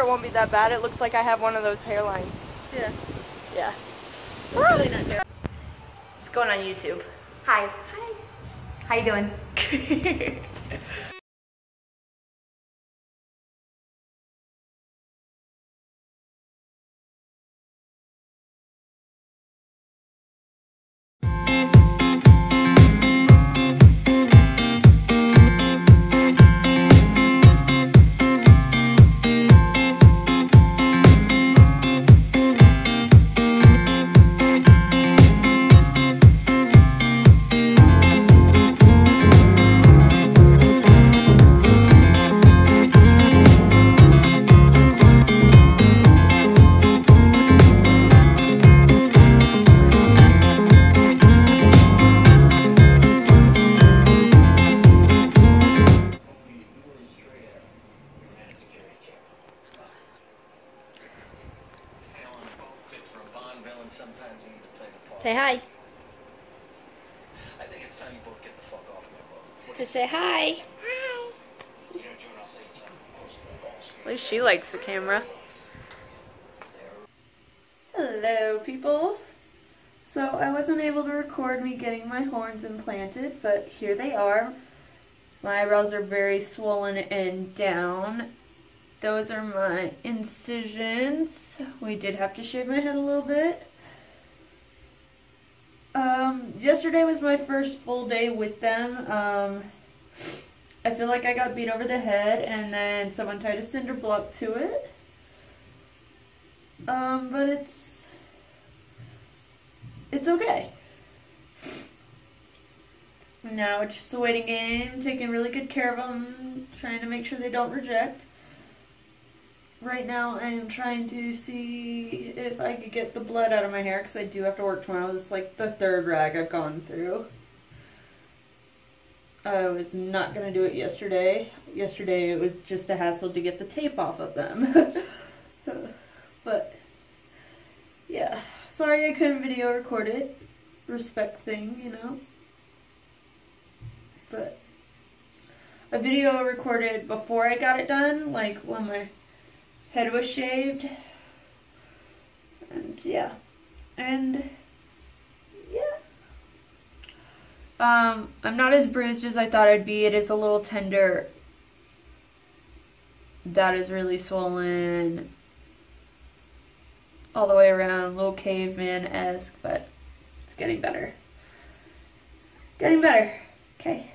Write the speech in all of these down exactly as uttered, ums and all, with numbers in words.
hair, it won't be that bad. It looks like I have one of those hairlines. Yeah. Yeah. That's really not good. What's going on YouTube? Hi. Hi. How you doing? Say hi. I think it's time you both get the fuck off my boat. To say hi. Hi. At least she likes the camera. Hello, people. So I wasn't able to record me getting my horns implanted, but here they are. My eyebrows are very swollen and down. Those are my incisions. We did have to shave my head a little bit. Um, yesterday was my first full day with them. Um, I feel like I got beat over the head and then someone tied a cinder block to it. Um, but it's, it's okay. Now it's just a waiting game, taking really good care of them, trying to make sure they don't reject. Right now I am trying to see if I could get the blood out of my hair because I do have to work tomorrow. This is like the third rag I've gone through. I was not going to do it yesterday. Yesterday it was just a hassle to get the tape off of them. But yeah, sorry I couldn't video record it. Respect thing, you know. But I video recorded before I got it done, like when my head was shaved, and yeah, and yeah. Um, I'm not as bruised as I thought I'd be. It is a little tender. That is really swollen all the way around, a little caveman-esque, but it's getting better. Getting better. Okay.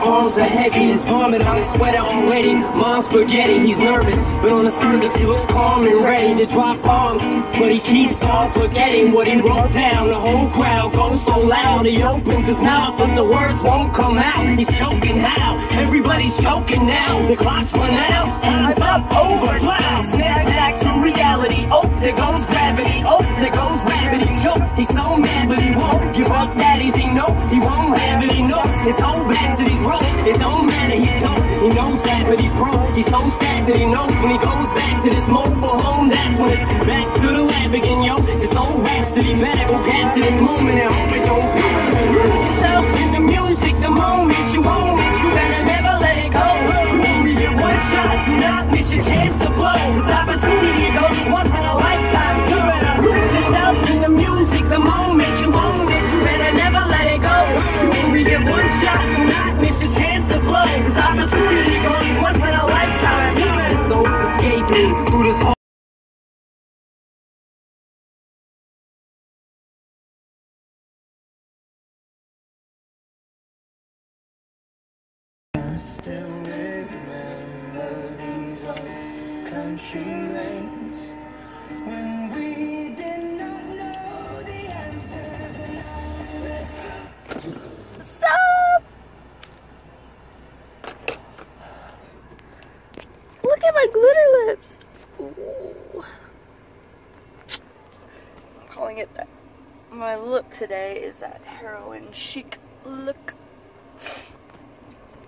Arms are heavy, his vomit on his sweater already. Mom's spaghetti, he's nervous, but on the surface he looks calm and ready to drop bombs. But he keeps on forgetting what he wrote down. The whole crowd goes so loud, he opens his mouth, but the words won't come out. He's choking how? Everybody's choking now. The clock's run out, time's up, over, loud. Snap back to reality, oh, there goes gravity, oh, there goes rabbit. He choked, he's so mad, but he won't give up that easy, no, he won't have it, he knows. His whole back to these ropes, it don't matter, he's dope. He knows that, but he's broke. He's so stagnant, he knows when he goes comes back to this mobile home. That's when it's back to the lab again, yo. This old rhapsody better go capture this moment and hope it don't pass. Lose yourself in the music the moment you own it. You better never let it go. You only get one shot, do not miss your chance to blow. This opportunity goes once in a lifetime. Lose yourself in the music the moment you own it. You better never let it go. You only get one shot, do not miss your chance to blow. This opportunity goes once in a lifetime. Souls escaping through this whole still remember these old country lanes when we did not know the answers. What's up? Look at my glitter lips. Ooh. I'm calling it that. My look today is that heroin chic look.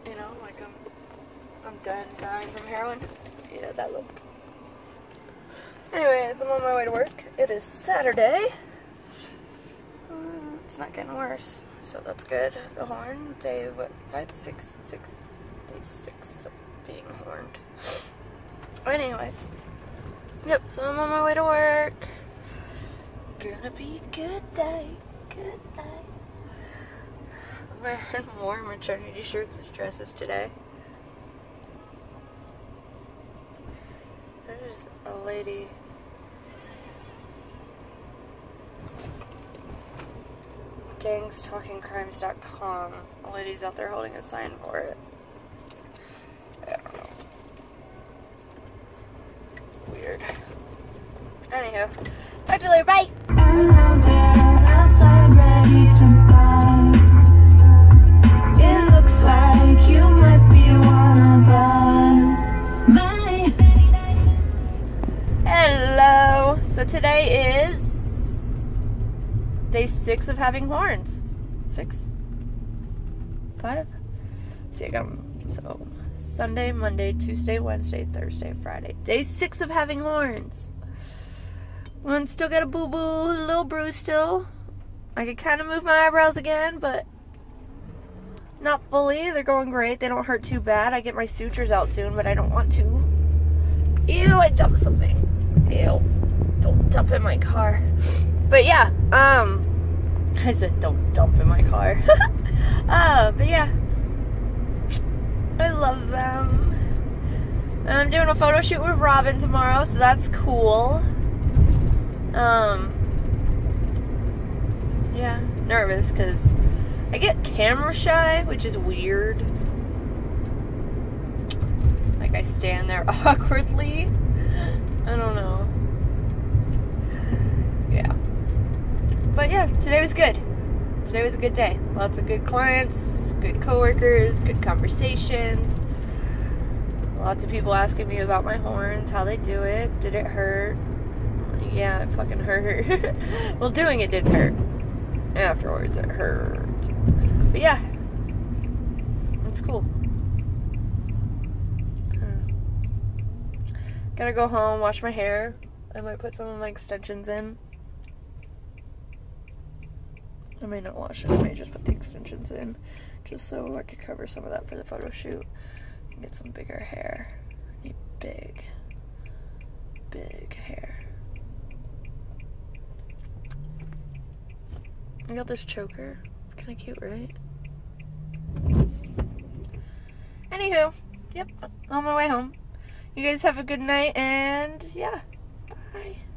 You know, like I'm, I'm done dying from heroin. Yeah, that look. Anyways, I'm on my way to work. It is Saturday. Uh, it's not getting worse, so that's good. The horn, day what, five, six, six, day six of being horned. Anyways, yep. So I'm on my way to work. Gonna be a good day. Good day. I'm wearing more maternity shirts and dresses today. There's a lady. gangs talking crimes dot com. A lady's out there holding a sign for it. I don't know. Weird. Anywho, talk to you later. Bye! So today is day six of having horns. Six? Five? See, I got them. So, Sunday, Monday, Tuesday, Wednesday, Thursday, Friday. Day six of having horns. One still got a boo-boo, a little bruise still. I could kind of move my eyebrows again, but not fully. They're going great. They don't hurt too bad. I get my sutures out soon, but I don't want to. Ew, I dumped something. Ew. Don't dump in my car. But yeah, um, I said don't dump in my car. uh, but yeah, I love them. I'm doing a photo shoot with Robin tomorrow, so that's cool. Um, yeah, nervous because I get camera shy, which is weird. Like I stand there awkwardly. I don't know. Yeah, but yeah, today was good. Today was a good day. Lots of good clients, good coworkers, good conversations. Lots of people asking me about my horns, how they do it, did it hurt? Yeah, it fucking hurt. Well, doing it did hurt. Afterwards, it hurt. But yeah, that's cool. Gotta go home, wash my hair. I might put some of my extensions in. I may not wash it, I may just put the extensions in, just so I could cover some of that for the photo shoot. Get some bigger hair. I need big, big hair. I got this choker. It's kind of cute, right? Anywho, yep, on my way home. You guys have a good night, and yeah, bye.